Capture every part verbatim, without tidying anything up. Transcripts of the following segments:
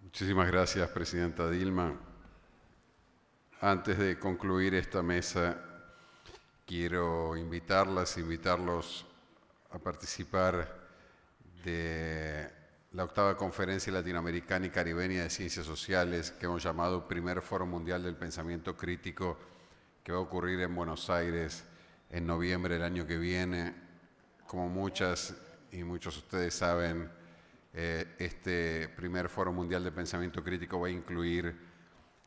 Muchísimas gracias, presidenta Dilma. Antes de concluir esta mesa, quiero invitarlas, invitarlos a participar de la octava Conferencia Latinoamericana y Caribeña de Ciencias Sociales, que hemos llamado Primer Foro Mundial del Pensamiento Crítico, que va a ocurrir en Buenos Aires en noviembre del año que viene. Como muchas y muchos de ustedes saben, eh, este Primer Foro Mundial del Pensamiento Crítico va a incluir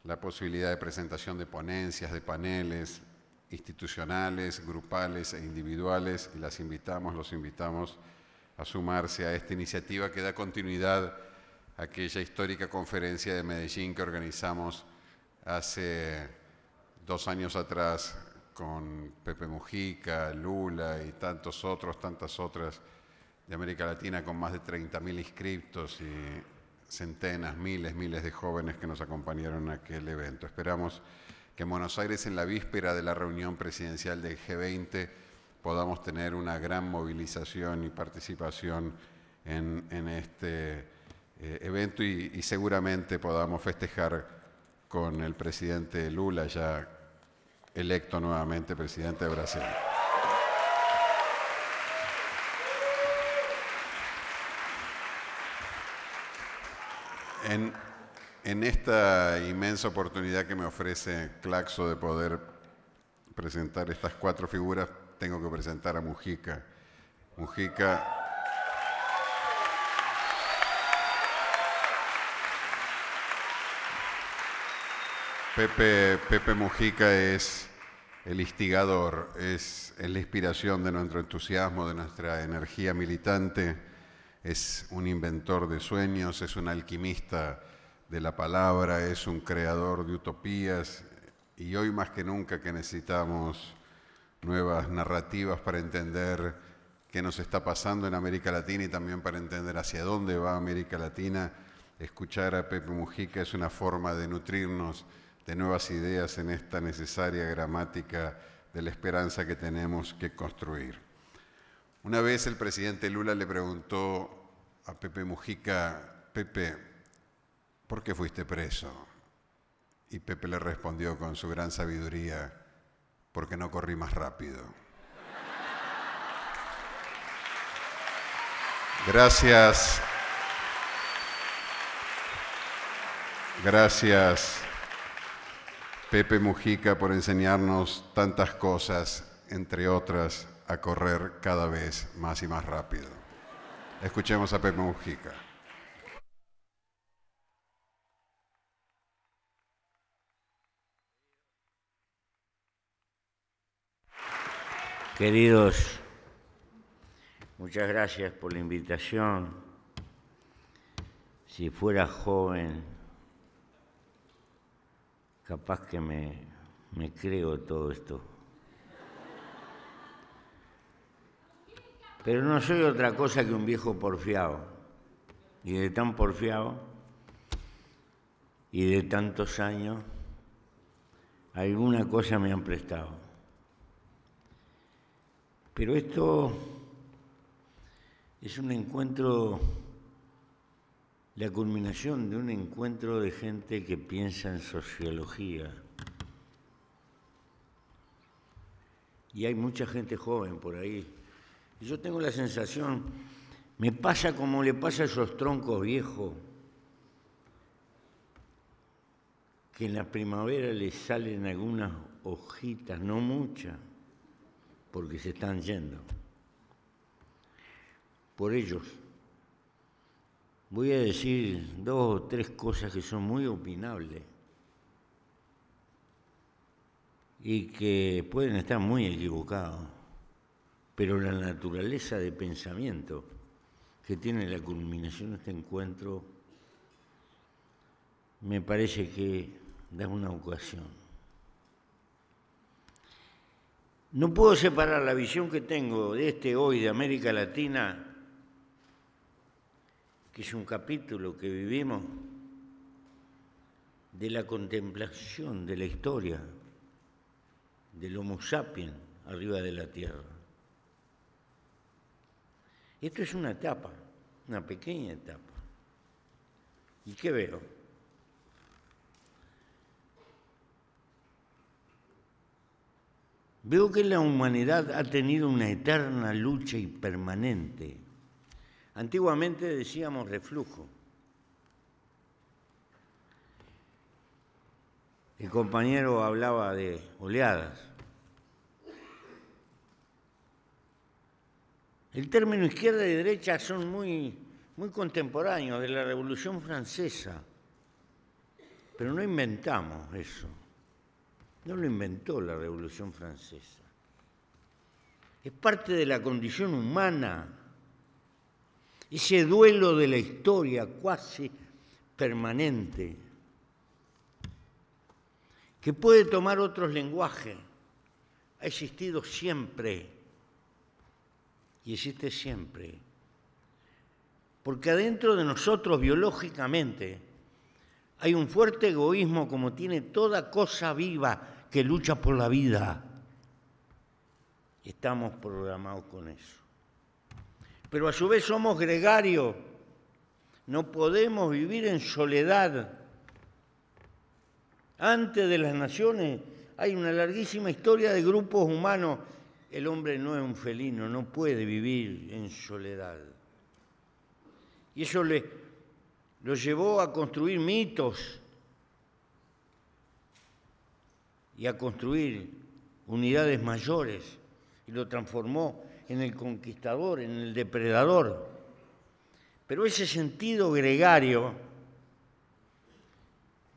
la posibilidad de presentación de ponencias, de paneles institucionales, grupales e individuales, y las invitamos, los invitamos a sumarse a esta iniciativa que da continuidad a aquella histórica conferencia de Medellín que organizamos hace dos años atrás con Pepe Mujica, Lula y tantos otros, tantas otras de América Latina, con más de treinta mil inscriptos y centenas, miles, miles de jóvenes que nos acompañaron en aquel evento. Esperamos que en Buenos Aires, en la víspera de la reunión presidencial del G veinte, podamos tener una gran movilización y participación en, en este eh, evento y, y seguramente podamos festejar con el presidente Lula, ya electo nuevamente presidente de Brasil. En, en esta inmensa oportunidad que me ofrece Claxo de poder presentar estas cuatro figuras, tengo que presentar a Mujica. Mujica Pepe, Pepe Mujica es el instigador, es, es la inspiración de nuestro entusiasmo, de nuestra energía militante, es un inventor de sueños, es un alquimista de la palabra, es un creador de utopías, y hoy más que nunca que necesitamos nuevas narrativas para entender qué nos está pasando en América Latina y también para entender hacia dónde va América Latina. Escuchar a Pepe Mujica es una forma de nutrirnos de nuevas ideas en esta necesaria gramática de la esperanza que tenemos que construir. Una vez el presidente Lula le preguntó a Pepe Mujica, Pepe, ¿por qué fuiste preso? Y Pepe le respondió con su gran sabiduría, porque no corrí más rápido. Gracias. Gracias, Pepe Mujica, por enseñarnos tantas cosas, entre otras, a correr cada vez más y más rápido. Escuchemos a Pepe Mujica. Queridos, muchas gracias por la invitación. Si fuera joven, capaz que me, me creo todo esto. Pero no soy otra cosa que un viejo porfiado. Y de tan porfiado, y de tantos años, alguna cosa me han prestado. Pero esto es un encuentro, la culminación de un encuentro de gente que piensa en sociología. Y hay mucha gente joven por ahí. Y yo tengo la sensación, me pasa como le pasa a esos troncos viejos, que en la primavera les salen algunas hojitas, no muchas, porque se están yendo. Por ellos, voy a decir dos o tres cosas que son muy opinables y que pueden estar muy equivocados, pero la naturaleza de pensamiento que tiene la culminación de este encuentro me parece que da una ocasión. No puedo separar la visión que tengo de este hoy de América Latina, que es un capítulo que vivimos, de la contemplación de la historia del Homo sapiens arriba de la tierra. Esto es una etapa, una pequeña etapa. ¿Y qué veo? Veo que la humanidad ha tenido una eterna lucha y permanente. Antiguamente decíamos reflujo. El compañero hablaba de oleadas. El término izquierda y derecha son muy, muy contemporáneos de la Revolución Francesa, pero no inventamos eso. No lo inventó la Revolución Francesa. Es parte de la condición humana, ese duelo de la historia cuasi permanente, que puede tomar otros lenguajes, ha existido siempre y existe siempre. Porque adentro de nosotros, biológicamente, hay un fuerte egoísmo, como tiene toda cosa viva que lucha por la vida. Estamos programados con eso. Pero a su vez somos gregarios, no podemos vivir en soledad. Antes de las naciones hay una larguísima historia de grupos humanos. El hombre no es un felino, no puede vivir en soledad. Y eso le, lo llevó a construir mitos y a construir unidades mayores, y lo transformó en el conquistador, en el depredador. Pero ese sentido gregario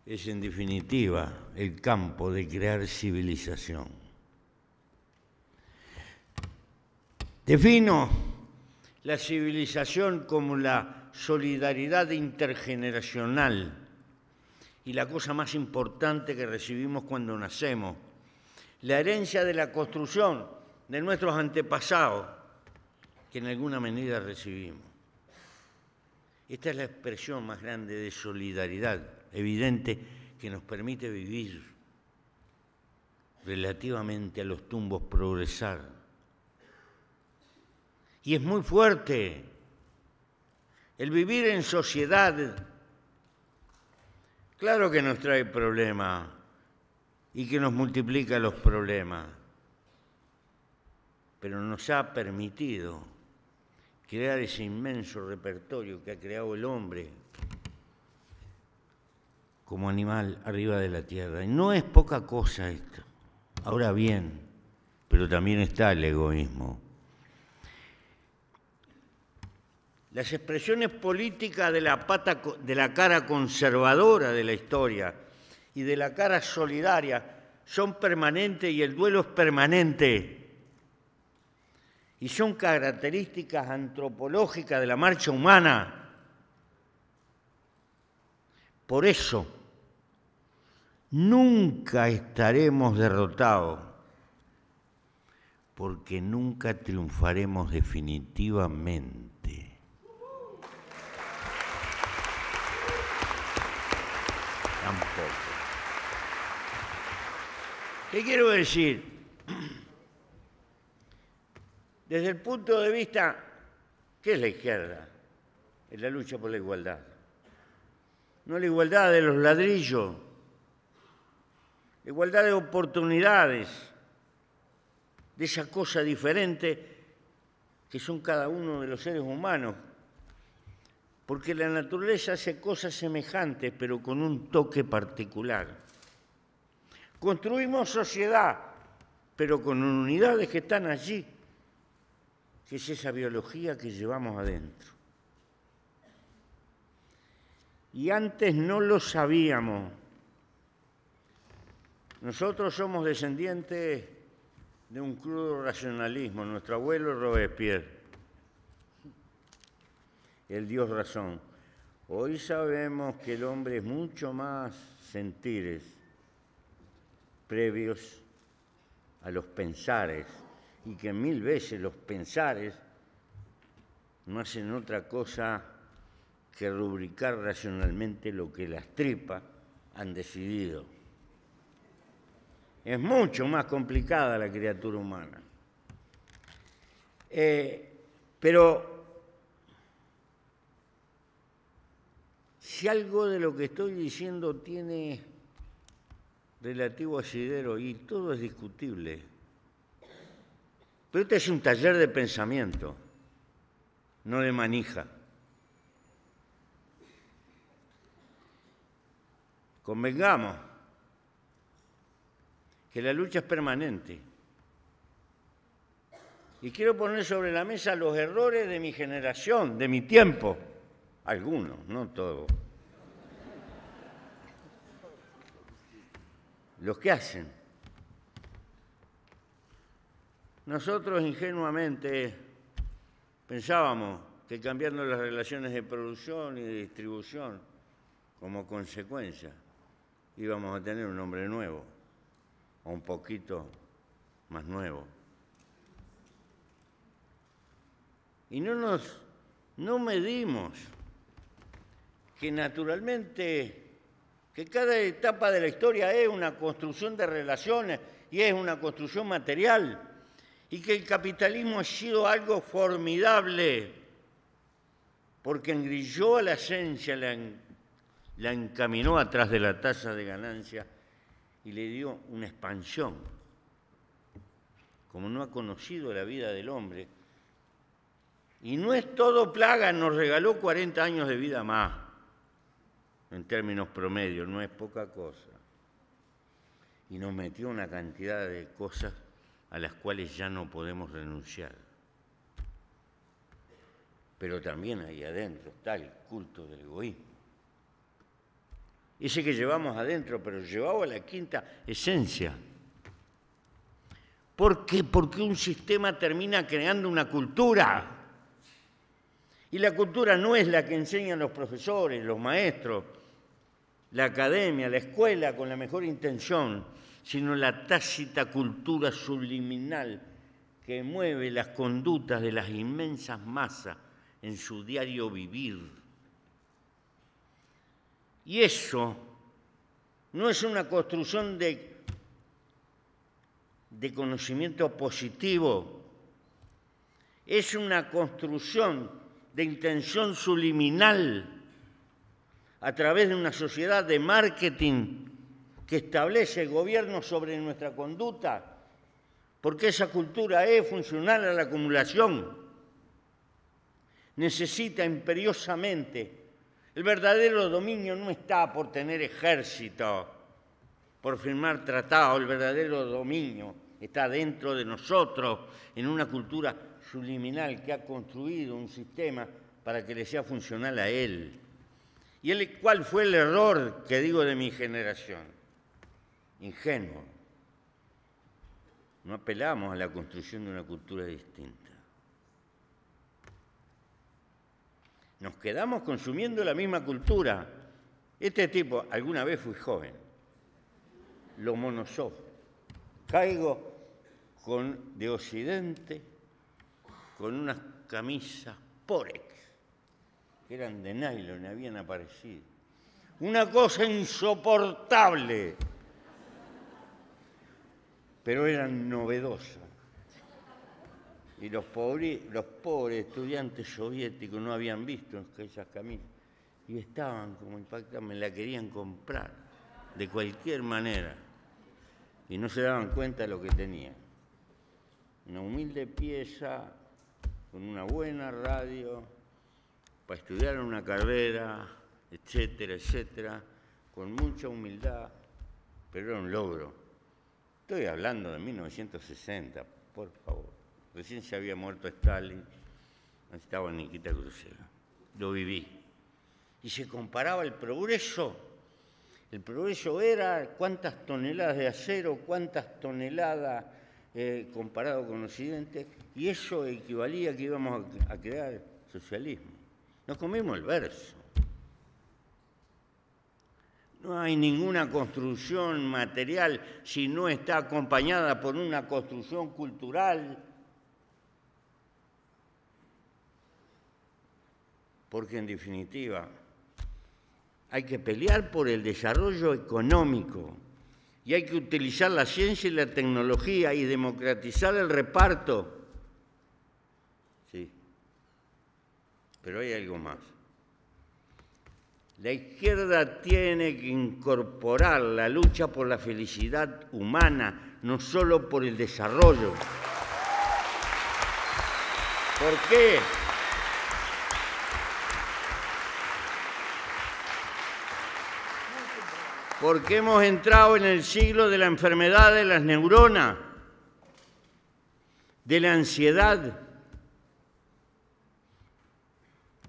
es en definitiva el campo de crear civilización. Defino la civilización como la solidaridad intergeneracional, y la cosa más importante que recibimos cuando nacemos, la herencia de la construcción de nuestros antepasados, que en alguna medida recibimos. Esta es la expresión más grande de solidaridad evidente que nos permite vivir relativamente a los tumbos, progresar. Y es muy fuerte el vivir en sociedad. Claro que nos trae problemas y que nos multiplica los problemas, pero nos ha permitido crear ese inmenso repertorio que ha creado el hombre como animal arriba de la tierra. Y no es poca cosa esto. Ahora bien, pero también está el egoísmo. Las expresiones políticas de la, pata, de la cara conservadora de la historia y de la cara solidaria son permanentes, y el duelo es permanente. Y son características antropológicas de la marcha humana. Por eso nunca estaremos derrotados, porque nunca triunfaremos definitivamente. Tampoco. ¿Qué quiero decir? Desde el punto de vista, ¿qué es la izquierda? Es la lucha por la igualdad. No la igualdad de los ladrillos, igualdad de oportunidades, de esa cosa diferente que son cada uno de los seres humanos, porque la naturaleza hace cosas semejantes, pero con un toque particular. Construimos sociedad, pero con unidades que están allí, que es esa biología que llevamos adentro. Y antes no lo sabíamos. Nosotros somos descendientes de un crudo racionalismo. Nuestro abuelo es Robespierre, el Dios razón. Hoy sabemos que el hombre es mucho más sentires previos a los pensares, y que mil veces los pensares no hacen otra cosa que rubricar racionalmente lo que las tripas han decidido. Es mucho más complicada la criatura humana. Eh, pero si algo de lo que estoy diciendo tiene relativo asidero, y todo es discutible, pero este es un taller de pensamiento, no de manija. Convengamos que la lucha es permanente. Y quiero poner sobre la mesa los errores de mi generación, de mi tiempo. Algunos, no todos. Los que hacen. Nosotros ingenuamente pensábamos que cambiando las relaciones de producción y de distribución como consecuencia íbamos a tener un hombre nuevo, o un poquito más nuevo. Y no nos, no medimos que naturalmente, que cada etapa de la historia es una construcción de relaciones y es una construcción material, y que el capitalismo ha sido algo formidable, porque engrilló a la esencia, la la encaminó atrás de la tasa de ganancia y le dio una expansión, como no ha conocido la vida del hombre. Y no es todo plaga, nos regaló cuarenta años de vida más, en términos promedios, no es poca cosa. Y nos metió una cantidad de cosas a las cuales ya no podemos renunciar. Pero también ahí adentro está el culto del egoísmo. Ese que llevamos adentro, pero llevado a la quinta esencia. ¿Por qué? Porque un sistema termina creando una cultura. Y la cultura no es la que enseñan los profesores, los maestros, la academia, la escuela con la mejor intención, sino la tácita cultura subliminal que mueve las conductas de las inmensas masas en su diario vivir. Y eso no es una construcción de, de conocimiento positivo, es una construcción de intención subliminal a través de una sociedad de marketing que establece el gobierno sobre nuestra conducta, porque esa cultura es funcional a la acumulación. Necesita imperiosamente. El verdadero dominio no está por tener ejército, por firmar tratados. El verdadero dominio está dentro de nosotros, en una cultura subliminal que ha construido un sistema para que le sea funcional a él. ¿Y él, cuál fue el error que digo de mi generación? Ingenuo. No apelamos a la construcción de una cultura distinta. Nos quedamos consumiendo la misma cultura. Este tipo, alguna vez fui joven, lo monosó. Caigo con, de Occidente con unas camisas Pórex, que eran de nylon, habían aparecido. Una cosa insoportable, pero eran novedosas. Y los pobres, los pobres estudiantes soviéticos no habían visto esas camisas. Y estaban como impactados, me la querían comprar de cualquier manera. Y no se daban cuenta de lo que tenían. Una humilde pieza, con una buena radio, para estudiar una carrera, etcétera, etcétera, con mucha humildad, pero era un logro. Estoy hablando de mil novecientos sesenta, por favor. Recién se había muerto Stalin, estaba Nikita Kruschev, lo viví. Y se comparaba el progreso. El progreso era cuántas toneladas de acero, cuántas toneladas eh, comparado con Occidente, y eso equivalía a que íbamos a crear socialismo. Nos comimos el verso. No hay ninguna construcción material si no está acompañada por una construcción cultural. Porque en definitiva hay que pelear por el desarrollo económico y hay que utilizar la ciencia y la tecnología y democratizar el reparto. Pero hay algo más. La izquierda tiene que incorporar la lucha por la felicidad humana, no solo por el desarrollo. ¿Por qué? Porque hemos entrado en el siglo de la enfermedad de las neuronas, de la ansiedad.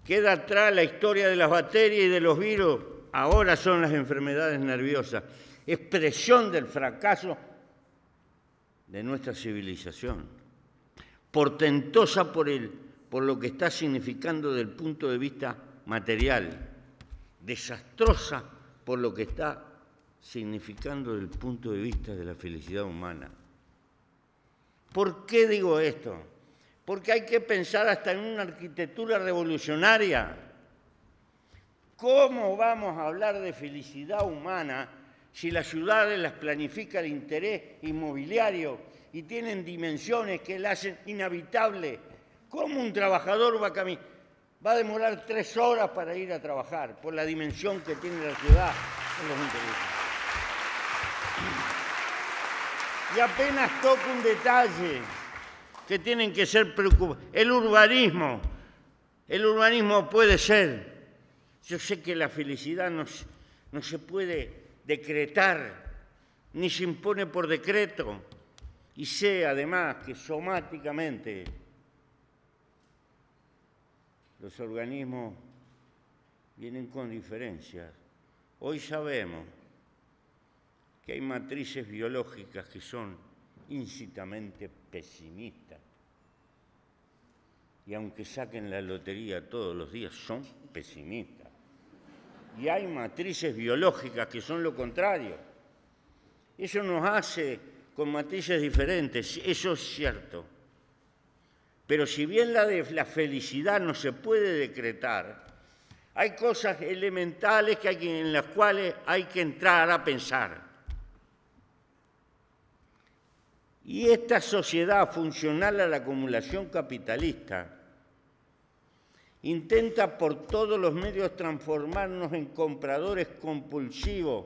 Queda atrás la historia de las bacterias y de los virus. Ahora son las enfermedades nerviosas, expresión del fracaso de nuestra civilización. Portentosa por, el, por lo que está significando desde el punto de vista material. Desastrosa por lo que está significando desde el punto de vista de la felicidad humana. ¿Por qué digo esto? Porque hay que pensar hasta en una arquitectura revolucionaria. ¿Cómo vamos a hablar de felicidad humana si las ciudades las planifica el interés inmobiliario y tienen dimensiones que la hacen inhabitable? ¿Cómo un trabajador va a caminar? Va a demorar tres horas para ir a trabajar por la dimensión que tiene la ciudad en los intereses. Y apenas toco un detalle que tienen que ser preocupados. El urbanismo, el urbanismo puede ser. Yo sé que la felicidad no, no se puede decretar, ni se impone por decreto. Y sé además que somáticamente los organismos vienen con diferencias. Hoy sabemos que hay matrices biológicas que son incitamente pesimista. Y aunque saquen la lotería todos los días, son pesimistas. Y hay matrices biológicas que son lo contrario. Eso nos hace con matrices diferentes, eso es cierto. Pero si bien la de la felicidad no se puede decretar, hay cosas elementales que hay, en las cuales hay que entrar a pensar. Y esta sociedad funcional a la acumulación capitalista intenta por todos los medios transformarnos en compradores compulsivos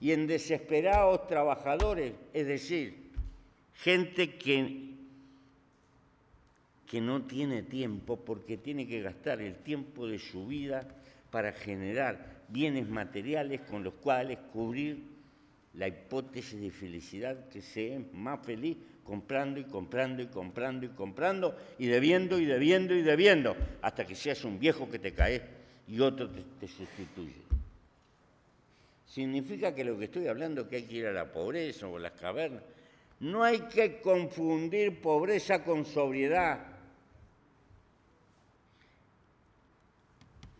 y en desesperados trabajadores, es decir, gente que, que no tiene tiempo porque tiene que gastar el tiempo de su vida para generar bienes materiales con los cuales cubrir la hipótesis de felicidad, que se es más feliz comprando y comprando y comprando y comprando y debiendo y debiendo y debiendo hasta que seas un viejo que te caes y otro te, te sustituye. Significa que lo que estoy hablando es que hay que ir a la pobreza o a las cavernas. No hay que confundir pobreza con sobriedad.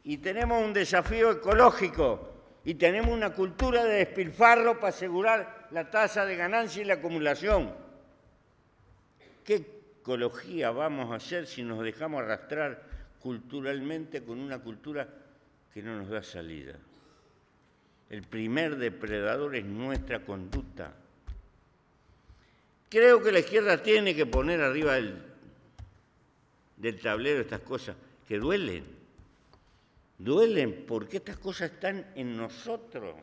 Y tenemos un desafío ecológico. Y tenemos una cultura de despilfarro para asegurar la tasa de ganancia y la acumulación. ¿Qué ecología vamos a hacer si nos dejamos arrastrar culturalmente con una cultura que no nos da salida? El primer depredador es nuestra conducta. Creo que la izquierda tiene que poner arriba del, del tablero estas cosas que duelen. Duelen porque estas cosas están en nosotros.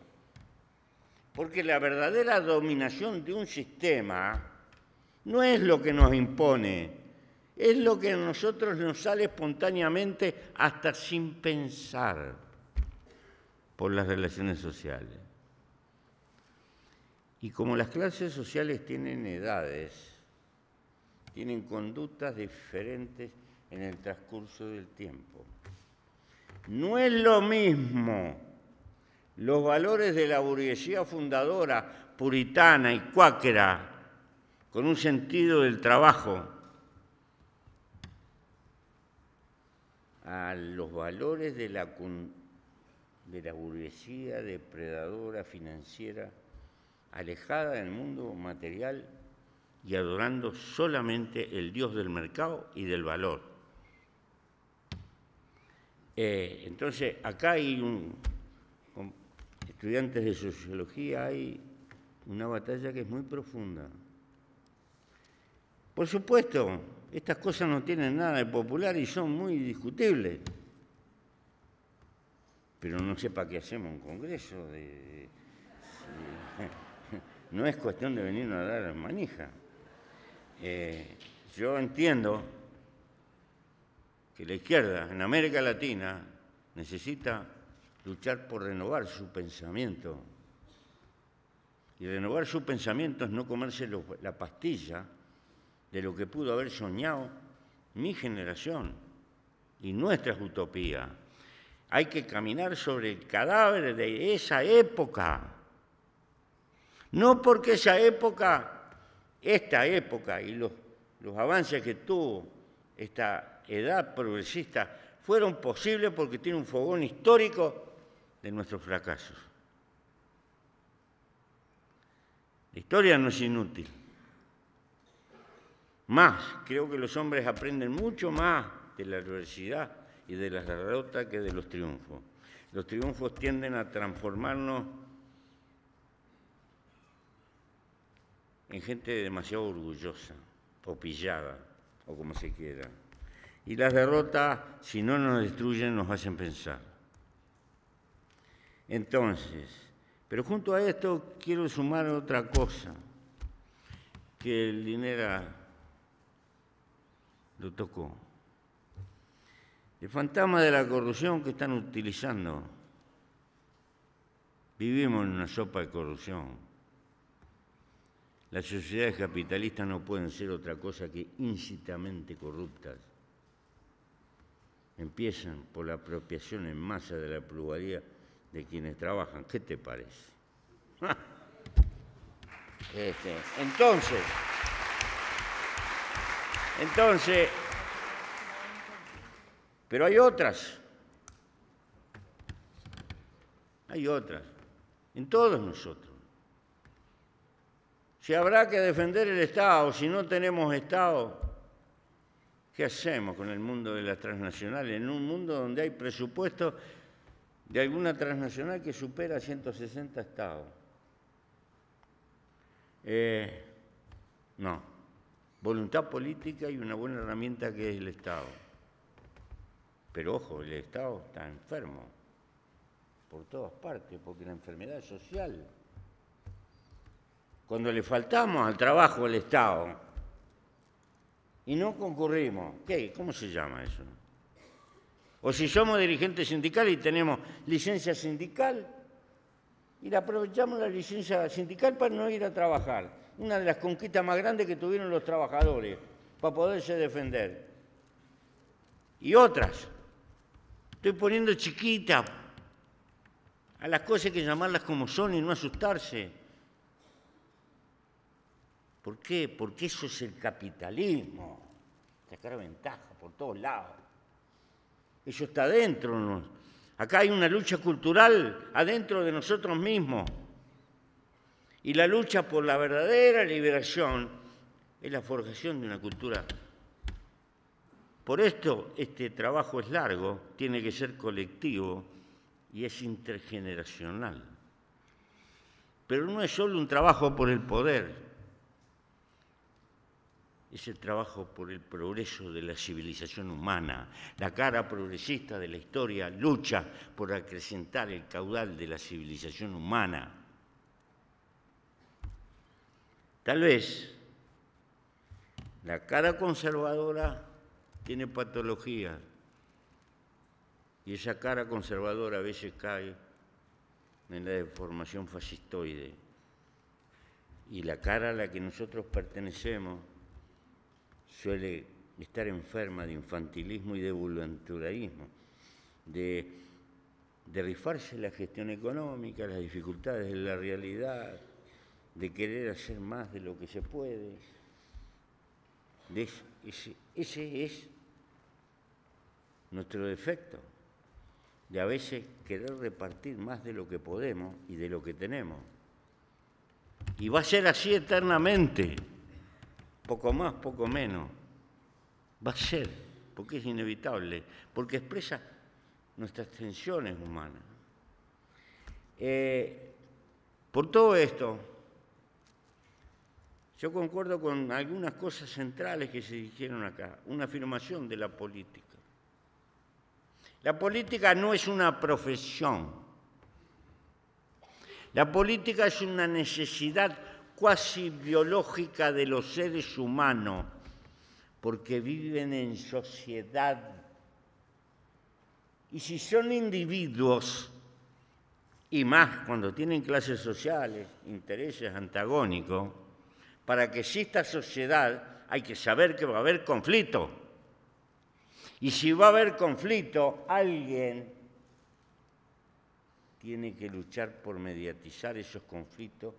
Porque la verdadera dominación de un sistema no es lo que nos impone, es lo que a nosotros nos sale espontáneamente hasta sin pensar por las relaciones sociales. Y como las clases sociales tienen edades, tienen conductas diferentes en el transcurso del tiempo. No es lo mismo los valores de la burguesía fundadora, puritana y cuáquera, con un sentido del trabajo, a los valores de la, de la burguesía depredadora financiera, alejada del mundo material y adorando solamente el dios del mercado y del valor. Eh, entonces, acá hay un, con estudiantes de sociología, hay una batalla que es muy profunda. Por supuesto, estas cosas no tienen nada de popular y son muy discutibles. pero no sé para qué hacemos un congreso. De, de, no es cuestión de venirnos a dar manija. Eh, yo entiendo que la izquierda en América Latina necesita luchar por renovar su pensamiento. Y renovar su pensamiento es no comerse lo, la pastilla de lo que pudo haber soñado mi generación y nuestras utopías. Hay que caminar sobre el cadáver de esa época. No porque esa época, esta época y los, los avances que tuvo esta edad progresista fueron posibles porque tiene un fogón histórico de nuestros fracasos. La historia no es inútil. Más, creo que los hombres aprenden mucho más de la adversidad y de las derrotas que de los triunfos. Los triunfos tienden a transformarnos en gente demasiado orgullosa, o pillada, o como se quiera. Y las derrotas, si no nos destruyen, nos hacen pensar. Entonces, pero junto a esto quiero sumar otra cosa, que el Linera lo tocó. El fantasma de la corrupción que están utilizando. Vivimos en una sopa de corrupción. Las sociedades capitalistas no pueden ser otra cosa que incitamente corruptas. Empiezan por la apropiación en masa de la pluralidad de quienes trabajan. ¿Qué te parece? Este, entonces, entonces, pero hay otras, hay otras, en todos nosotros. Si habrá que defender el Estado, si no tenemos Estado, ¿qué hacemos con el mundo de las transnacionales? En un mundo donde hay presupuesto de alguna transnacional que supera ciento sesenta Estados. Eh, no, voluntad política y una buena herramienta que es el Estado. Pero ojo, el Estado está enfermo por todas partes, porque la enfermedad es social. Cuando le faltamos al trabajo del Estado y no concurrimos, ¿qué? ¿Cómo se llama eso? O si somos dirigentes sindicales y tenemos licencia sindical y la aprovechamos la licencia sindical para no ir a trabajar. Una de las conquistas más grandes que tuvieron los trabajadores para poderse defender. Y otras. Estoy poniendo chiquita a las cosas, hay que llamarlas como son y no asustarse. ¿Por qué? Porque eso es el capitalismo, sacar ventaja por todos lados. Eso está adentro. Acá hay una lucha cultural adentro de nosotros mismos. Y la lucha por la verdadera liberación es la forjación de una cultura. Por esto este trabajo es largo, tiene que ser colectivo y es intergeneracional. Pero no es solo un trabajo por el poder. Es el trabajo por el progreso de la civilización humana. La cara progresista de la historia lucha por acrecentar el caudal de la civilización humana. Tal vez la cara conservadora tiene patología y esa cara conservadora a veces cae en la deformación fascistoide. Y la cara a la que nosotros pertenecemos suele estar enferma de infantilismo y de voluntarismo, de, de rifarse la gestión económica, las dificultades de la realidad, de querer hacer más de lo que se puede. De ese, ese, ese es nuestro defecto, de a veces querer repartir más de lo que podemos y de lo que tenemos. Y va a ser así eternamente. Poco más, poco menos, va a ser, porque es inevitable, porque expresa nuestras tensiones humanas. Eh, por todo esto, yo concuerdo con algunas cosas centrales que se dijeron acá, una afirmación de la política. La política no es una profesión. La política es una necesidad cuasi biológica de los seres humanos, porque viven en sociedad. Y si son individuos, y más cuando tienen clases sociales, intereses antagónicos, para que exista sociedad hay que saber que va a haber conflicto. Y si va a haber conflicto, alguien tiene que luchar por mediatizar esos conflictos,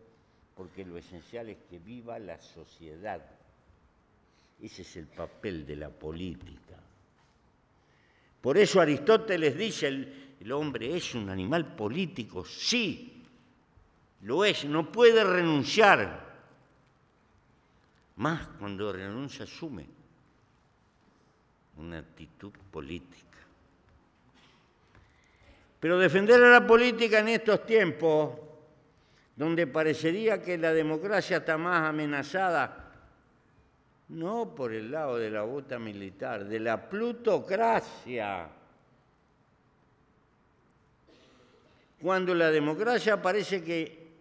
porque lo esencial es que viva la sociedad. Ese es el papel de la política. Por eso Aristóteles dice, el, el hombre es un animal político, sí, lo es, no puede renunciar. Más cuando renuncia asume una actitud política. Pero defender a la política en estos tiempos, donde parecería que la democracia está más amenazada, no por el lado de la bota militar, de la plutocracia. Cuando la democracia parece que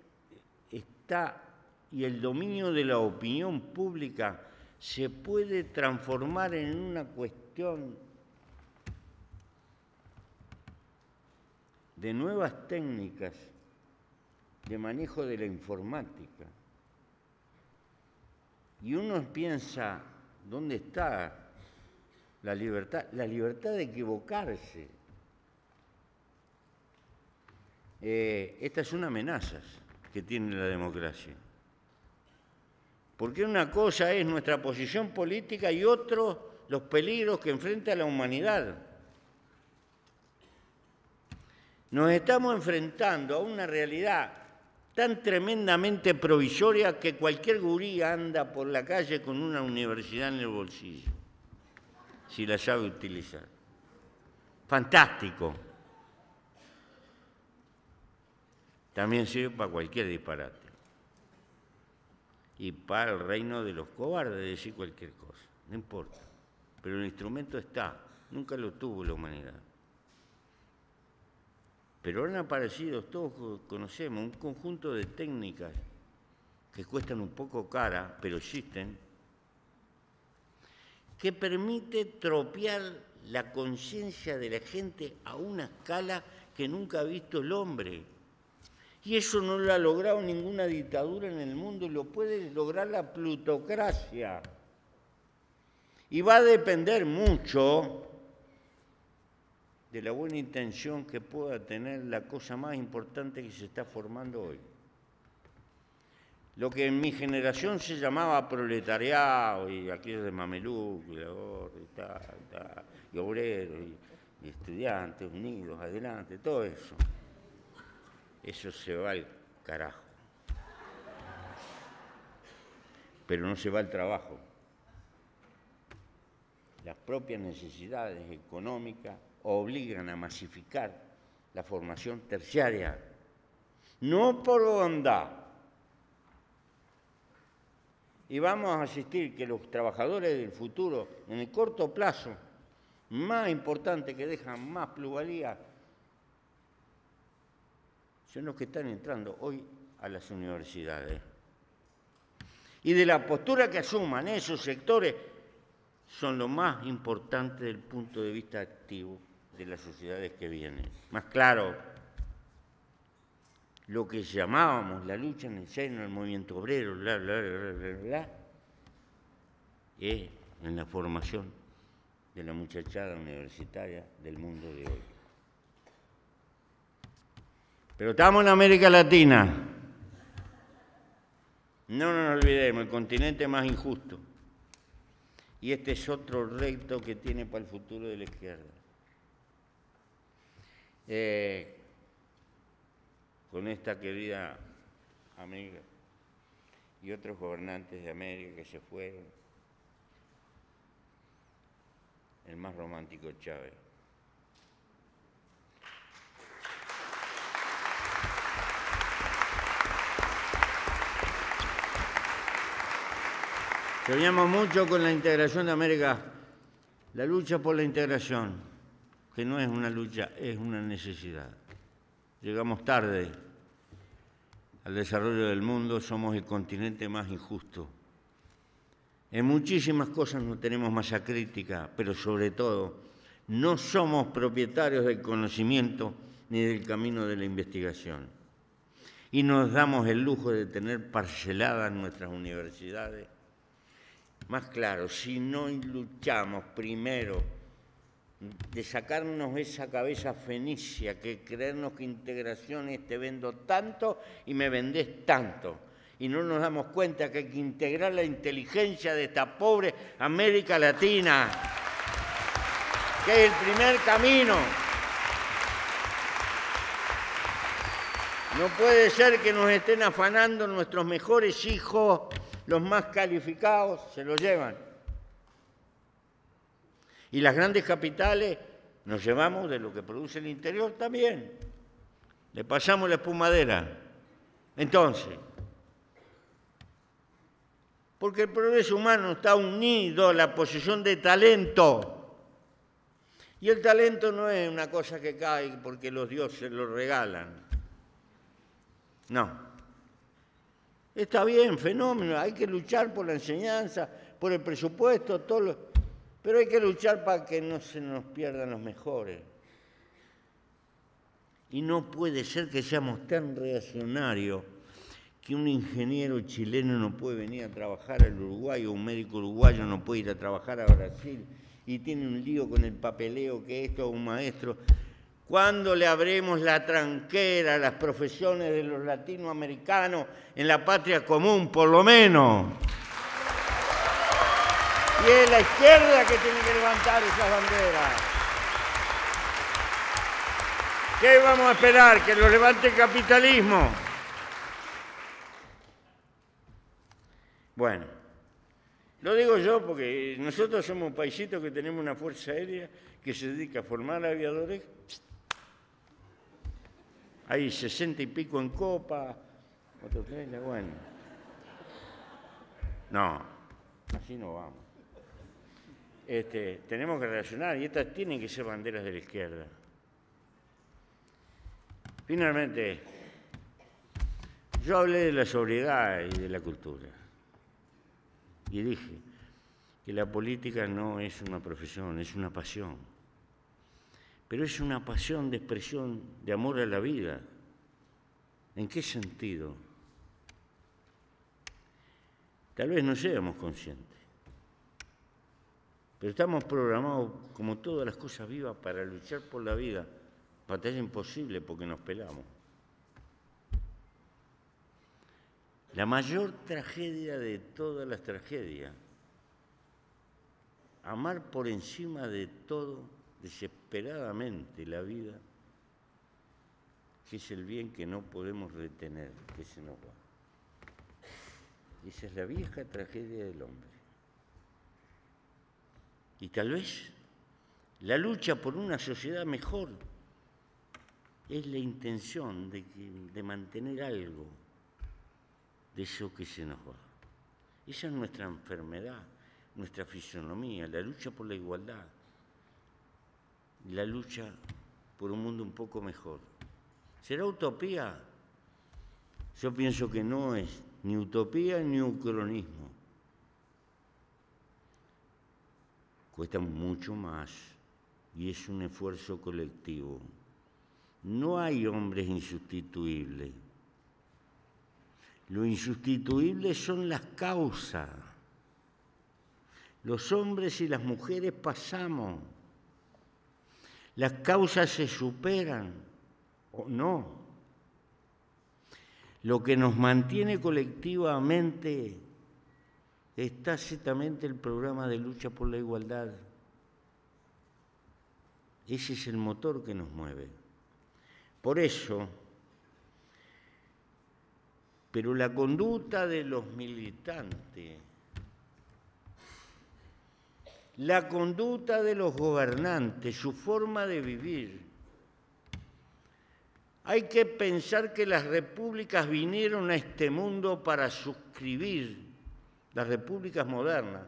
está y el dominio de la opinión pública se puede transformar en una cuestión de nuevas técnicas de manejo de la informática. Y uno piensa, ¿dónde está la libertad? La libertad de equivocarse. Eh, estas son amenazas que tiene la democracia. Porque una cosa es nuestra posición política y otro, los peligros que enfrenta la humanidad. Nos estamos enfrentando a una realidad tan tremendamente provisoria que cualquier gurí anda por la calle con una universidad en el bolsillo, si la sabe utilizar. Fantástico. También sirve para cualquier disparate. Y para el reino de los cobardes, decir cualquier cosa, no importa. Pero el instrumento está, nunca lo tuvo la humanidad. Pero han aparecido, todos conocemos, un conjunto de técnicas que cuestan un poco cara, pero existen, que permite tropear la conciencia de la gente a una escala que nunca ha visto el hombre. Y eso no lo ha logrado ninguna dictadura en el mundo, lo puede lograr la plutocracia. Y va a depender mucho de la buena intención que pueda tener la cosa más importante que se está formando hoy. Lo que en mi generación se llamaba proletariado, y aquellos de mameluco, y labor, y tal, tal, y obreros, y, y estudiantes, unidos, adelante, todo eso. Eso se va al carajo. Pero no se va al trabajo. Las propias necesidades económicas obligan a masificar la formación terciaria, no por bondad. Y vamos a asistir que los trabajadores del futuro, en el corto plazo, más importante, que dejan más plusvalía, son los que están entrando hoy a las universidades. Y de la postura que asuman esos sectores, son lo más importante del punto de vista activo de las sociedades que vienen. Más claro, lo que llamábamos la lucha en el seno del movimiento obrero, bla, bla, bla, bla, bla, es en la formación de la muchachada universitaria del mundo de hoy. Pero estamos en América Latina. No nos olvidemos, el continente más injusto. Y este es otro reto que tiene para el futuro de la izquierda. Eh, con esta querida amiga y otros gobernantes de América que se fueron, el más romántico Chávez. Soñamos mucho con la integración de América, la lucha por la integración. que no es una lucha, es una necesidad. Llegamos tarde al desarrollo del mundo, somos el continente más injusto. En muchísimas cosas no tenemos masa crítica, pero sobre todo no somos propietarios del conocimiento ni del camino de la investigación. Y nos damos el lujo de tener parceladas nuestras universidades. Más claro, si no luchamos primero de sacarnos esa cabeza fenicia que creernos que integraciones te vendo tanto y me vendés tanto, y no nos damos cuenta que hay que integrar la inteligencia de esta pobre América Latina, que es el primer camino. No puede ser que nos estén afanando nuestros mejores hijos, los más calificados, se los llevan. Y las grandes capitales nos llevamos de lo que produce el interior también. Le pasamos la espumadera. Entonces, porque el progreso humano está unido a la posesión de talento. Y el talento no es una cosa que cae porque los dioses lo regalan. No. Está bien, fenómeno, hay que luchar por la enseñanza, por el presupuesto, todo lo... pero hay que luchar para que no se nos pierdan los mejores. Y no puede ser que seamos tan reaccionarios que un ingeniero chileno no puede venir a trabajar al Uruguay o un médico uruguayo no puede ir a trabajar a Brasil y tiene un lío con el papeleo que esto, un maestro... ¿Cuándo le abremos la tranquera a las profesiones de los latinoamericanos en la patria común, por lo menos? Y es la izquierda que tiene que levantar esas banderas. ¿Qué vamos a esperar? ¿Que lo levante el capitalismo? Bueno, lo digo yo porque nosotros somos un paisito que tenemos una fuerza aérea que se dedica a formar aviadores. Hay sesenta y pico en copa, otros treinta, bueno. No, así no vamos. Este, tenemos que reaccionar y estas tienen que ser banderas de la izquierda. Finalmente, yo hablé de la sobriedad y de la cultura. Y dije que la política no es una profesión, es una pasión. Pero es una pasión de expresión de amor a la vida. ¿En qué sentido? Tal vez no seamos conscientes, pero estamos programados, como todas las cosas vivas, para luchar por la vida. Batalla imposible porque nos pelamos. La mayor tragedia de todas las tragedias, amar por encima de todo, desesperadamente la vida, que es el bien que no podemos retener, que se nos va. Esa es la vieja tragedia del hombre. Y tal vez la lucha por una sociedad mejor es la intención de, de mantener algo de eso que se nos va. Esa es nuestra enfermedad, nuestra fisonomía, la lucha por la igualdad, la lucha por un mundo un poco mejor. ¿Será utopía? Yo pienso que no es ni utopía ni ucronismo. Cuesta mucho más y es un esfuerzo colectivo. No hay hombres insustituibles. Lo insustituible son las causas. Los hombres y las mujeres pasamos. Las causas se superan o no. Lo que nos mantiene colectivamente es tácitamente el programa de lucha por la igualdad. Ese es el motor que nos mueve. Por eso, pero la conducta de los militantes, la conducta de los gobernantes, su forma de vivir. Hay que pensar que las repúblicas vinieron a este mundo para suscribir, las repúblicas modernas,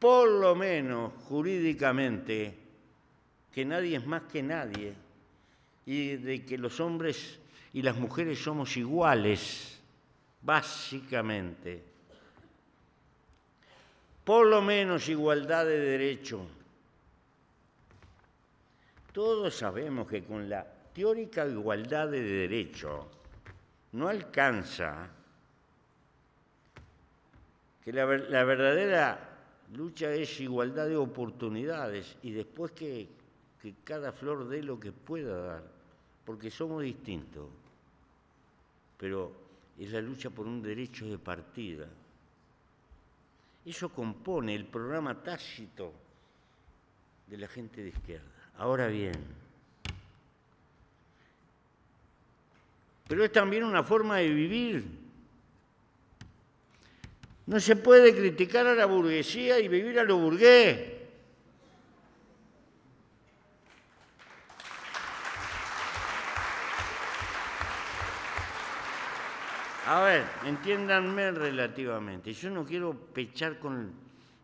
por lo menos jurídicamente, que nadie es más que nadie y de que los hombres y las mujeres somos iguales, básicamente. Por lo menos igualdad de derecho. Todos sabemos que con la teórica igualdad de derecho no alcanza, que la, la verdadera lucha es igualdad de oportunidades y después que, que cada flor dé lo que pueda dar, porque somos distintos. Pero es la lucha por un derecho de partida. Eso compone el programa tácito de la gente de izquierda. Ahora bien, pero es también una forma de vivir. No se puede criticar a la burguesía y vivir a lo burgués. A ver, entiéndanme relativamente. Yo no quiero pechar con,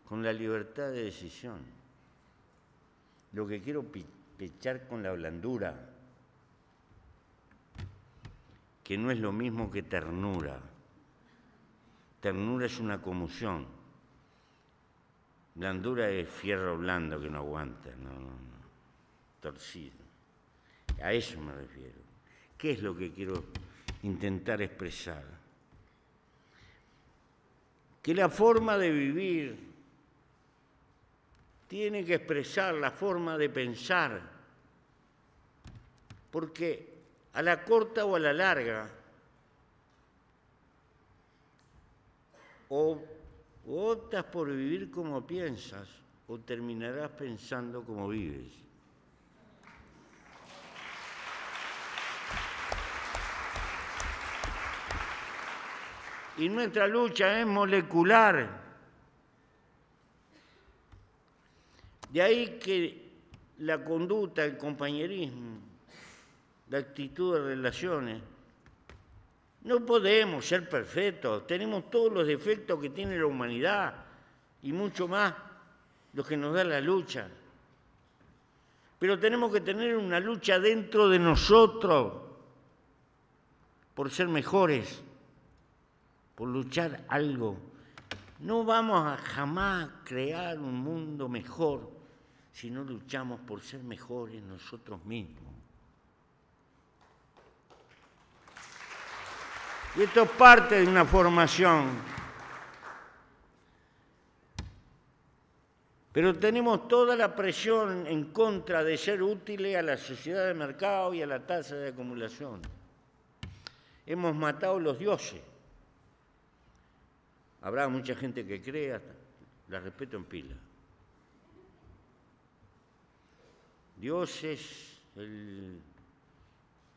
con la libertad de decisión. Lo que quiero pechar con la blandura, que no es lo mismo que ternura. Ternura es una conmoción. Blandura es fierro blando que no aguanta, no, no, no. Torcido. A eso me refiero. ¿Qué es lo que quiero intentar expresar? Que la forma de vivir tiene que expresar la forma de pensar, porque a la corta o a la larga, o optas por vivir como piensas o terminarás pensando como vives. Y nuestra lucha es molecular. De ahí que la conducta, el compañerismo, la actitud de relaciones, no podemos ser perfectos, tenemos todos los defectos que tiene la humanidad y mucho más los que nos da la lucha. Pero tenemos que tener una lucha dentro de nosotros por ser mejores, por luchar algo. No vamos a jamás crear un mundo mejor si no luchamos por ser mejores nosotros mismos. Y esto es parte de una formación. Pero tenemos toda la presión en contra de ser útiles a la sociedad de mercado y a la tasa de acumulación. Hemos matado a los dioses. Habrá mucha gente que crea, la respeto en pila. Dios es el,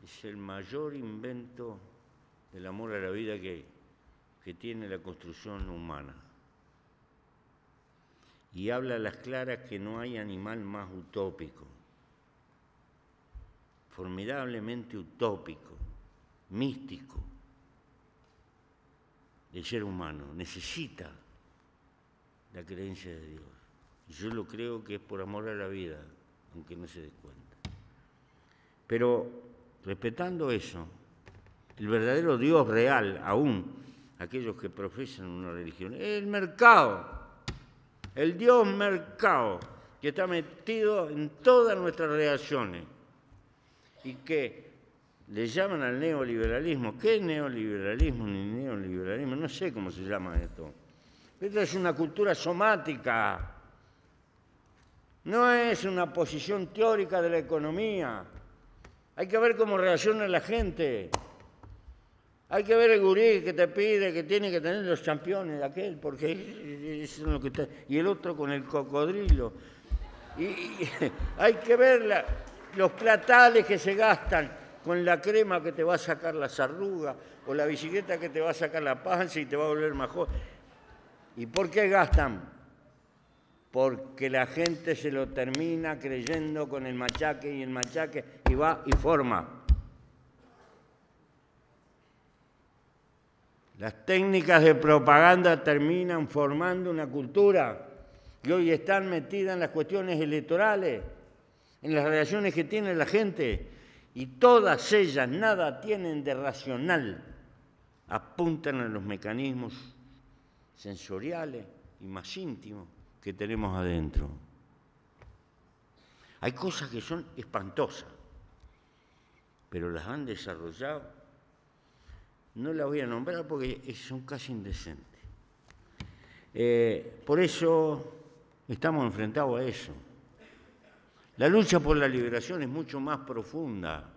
es el mayor invento del amor a la vida que, que tiene la construcción humana. Y habla a las claras que no hay animal más utópico, formidablemente utópico, místico. El ser humano necesita la creencia de Dios. Yo lo creo que es por amor a la vida, aunque no se dé cuenta. Pero respetando eso, el verdadero Dios real, aún aquellos que profesan una religión, es el mercado, el Dios mercado, que está metido en todas nuestras relaciones y que le llaman al neoliberalismo. ¿Qué neoliberalismo ni neoliberalismo? No sé cómo se llama esto. Esta es una cultura somática. No es una posición teórica de la economía. Hay que ver cómo reacciona la gente. Hay que ver el gurí que te pide que tiene que tener los campeones de aquel, porque es lo que está. Y el otro con el cocodrilo. Y, y hay que ver la, los platales que se gastan, con la crema que te va a sacar las arrugas, o la bicicleta que te va a sacar la panza y te va a volver mejor. ¿Y por qué gastan? Porque la gente se lo termina creyendo con el machaque y el machaque, y va y forma. Las técnicas de propaganda terminan formando una cultura que hoy están metidas en las cuestiones electorales. en las relaciones que tiene la gente, y todas ellas nada tienen de racional, apuntan a los mecanismos sensoriales y más íntimos que tenemos adentro. Hay cosas que son espantosas, pero las han desarrollado. No las voy a nombrar porque son casi indecentes. Eh, por eso estamos enfrentados a eso. La lucha por la liberación es mucho más profunda.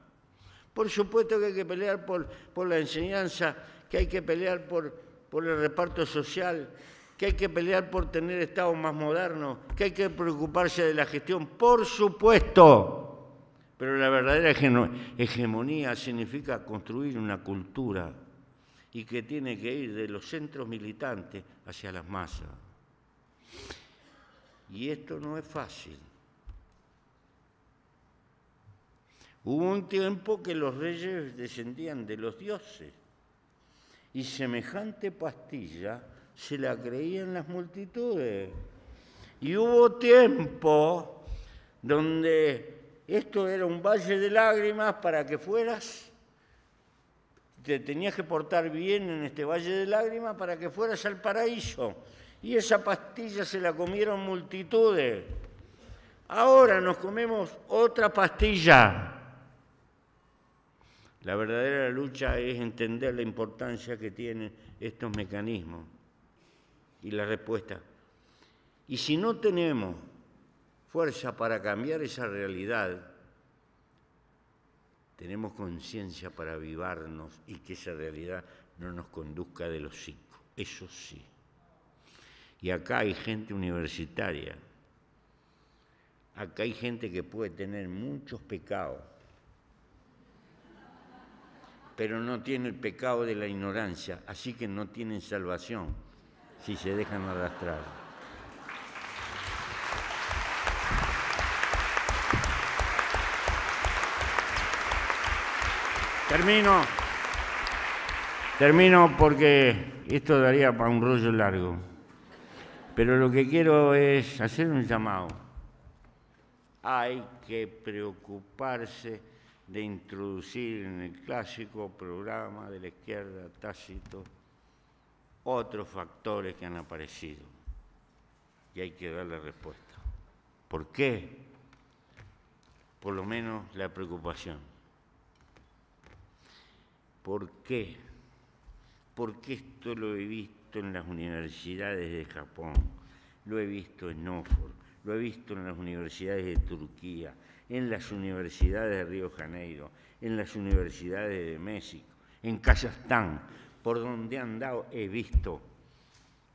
Por supuesto que hay que pelear por, por la enseñanza, que hay que pelear por, por el reparto social, que hay que pelear por tener estados más modernos, que hay que preocuparse de la gestión, por supuesto. Pero la verdadera hegemonía significa construir una cultura y que tiene que ir de los centros militantes hacia las masas. Y esto no es fácil. Hubo un tiempo que los reyes descendían de los dioses y semejante pastilla se la creían las multitudes. Y hubo tiempo donde esto era un valle de lágrimas para que fueras, te tenías que portar bien en este valle de lágrimas para que fueras al paraíso. Y esa pastilla se la comieron multitudes. Ahora nos comemos otra pastilla. La verdadera lucha es entender la importancia que tienen estos mecanismos y la respuesta. Y si no tenemos fuerza para cambiar esa realidad, tenemos conciencia para avivarnos y que esa realidad no nos conduzca de los cinco, eso sí. Y acá hay gente universitaria, acá hay gente que puede tener muchos pecados, pero no tiene el pecado de la ignorancia, así que no tienen salvación si se dejan arrastrar. Termino, termino porque esto daría para un rollo largo, pero lo que quiero es hacer un llamado. Hay que preocuparse de introducir en el clásico programa de la izquierda Tácito otros factores que han aparecido y hay que dar la respuesta. ¿Por qué? Por lo menos la preocupación. ¿Por qué? Porque esto lo he visto en las universidades de Japón, lo he visto en Oxford, lo he visto en las universidades de Turquía, en las universidades de Río de Janeiro, en las universidades de México, en Kazajstán, por donde han dado, he visto,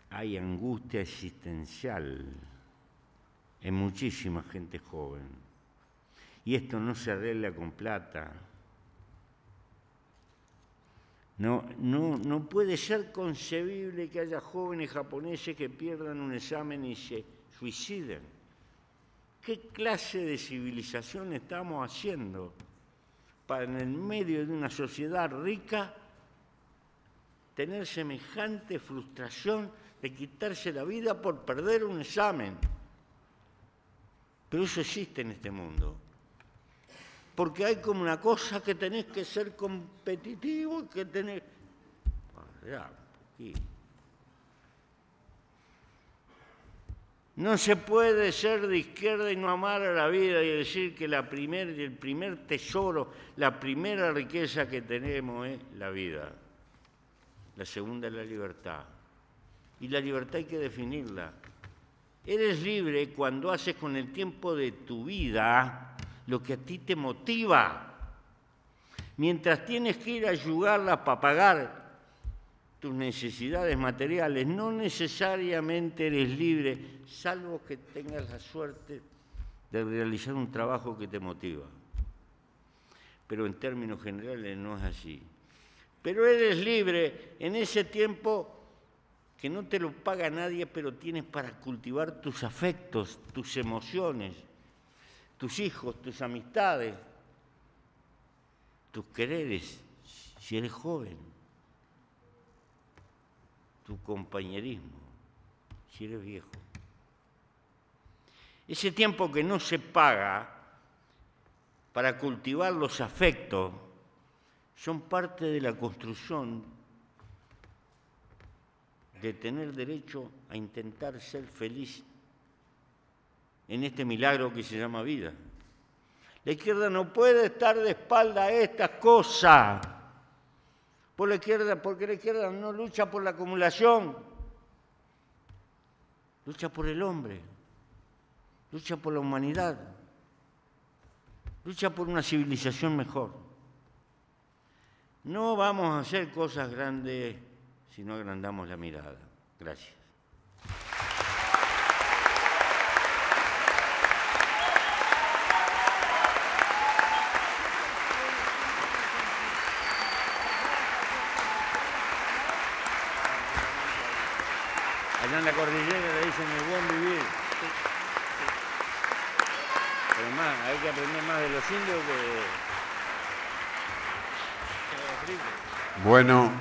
hay angustia existencial en muchísima gente joven. Y esto no se arregla con plata. No, no, no puede ser concebible que haya jóvenes japoneses que pierdan un examen y se suiciden. ¿Qué clase de civilización estamos haciendo para en el medio de una sociedad rica tener semejante frustración de quitarse la vida por perder un examen? Pero eso existe en este mundo, porque hay como una cosa que tenés que ser competitivo y que tenés... Pará un poquito. No se puede ser de izquierda y no amar a la vida y decir que la primer, el primer tesoro, la primera riqueza que tenemos es la vida. La segunda es la libertad. Y la libertad hay que definirla. Eres libre cuando haces con el tiempo de tu vida lo que a ti te motiva. Mientras tienes que ir a ayudarlas para pagar tus necesidades materiales, no necesariamente eres libre, salvo que tengas la suerte de realizar un trabajo que te motiva. Pero en términos generales no es así. Pero eres libre en ese tiempo que no te lo paga nadie, pero tienes para cultivar tus afectos, tus emociones, tus hijos, tus amistades, tus quereres, si eres joven, tu compañerismo, si eres viejo. Ese tiempo que no se paga para cultivar los afectos son parte de la construcción de tener derecho a intentar ser feliz en este milagro que se llama vida. La izquierda no puede estar de espalda a estas cosas, por la izquierda, porque la izquierda no lucha por la acumulación, lucha por el hombre, lucha por la humanidad, lucha por una civilización mejor. No vamos a hacer cosas grandes si no agrandamos la mirada. Gracias. Allá en la cordillera le dicen el buen vivir. Pero más, hay que aprender más de los indios que de los gringos. Bueno,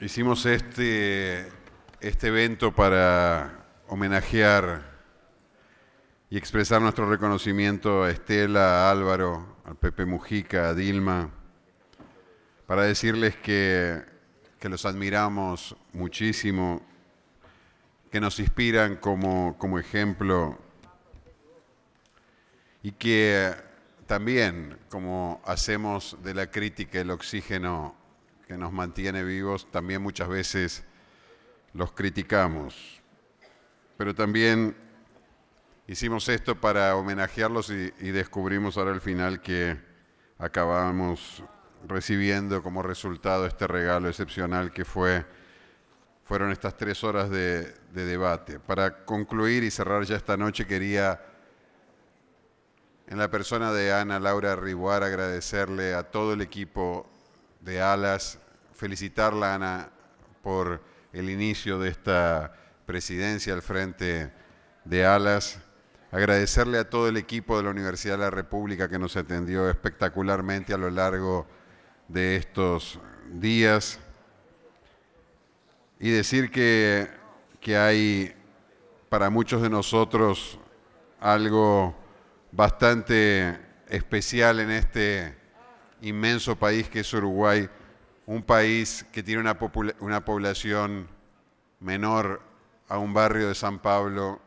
hicimos este, este evento para homenajear y expresar nuestro reconocimiento a Estela, a Álvaro, al Pepe Mujica, a Dilma, para decirles que que los admiramos muchísimo, que nos inspiran como, como ejemplo y que también, como hacemos de la crítica el oxígeno que nos mantiene vivos, también muchas veces los criticamos. Pero también hicimos esto para homenajearlos y, y descubrimos ahora al final que acabamos recibiendo como resultado este regalo excepcional que fue, fueron estas tres horas de, de debate. Para concluir y cerrar ya esta noche, quería, en la persona de Ana Laura Rivoir, agradecerle a todo el equipo de ALAS, felicitarla, Ana, por el inicio de esta presidencia al frente de ALAS, agradecerle a todo el equipo de la Universidad de la República que nos atendió espectacularmente a lo largo de estos días y decir que, que hay para muchos de nosotros algo bastante especial en este inmenso país que es Uruguay, un país que tiene una, una población menor a un barrio de San Pablo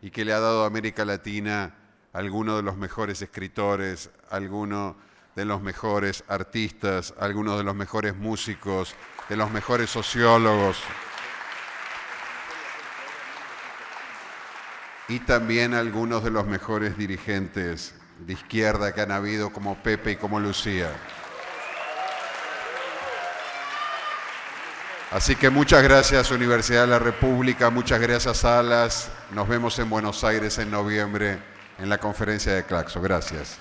y que le ha dado a América Latina algunos de los mejores escritores, algunos de los mejores artistas, algunos de los mejores músicos, de los mejores sociólogos. Y también algunos de los mejores dirigentes de izquierda que han habido, como Pepe y como Lucía. Así que muchas gracias, Universidad de la República, muchas gracias, ALAS. Nos vemos en Buenos Aires en noviembre en la conferencia de Claxo. Gracias.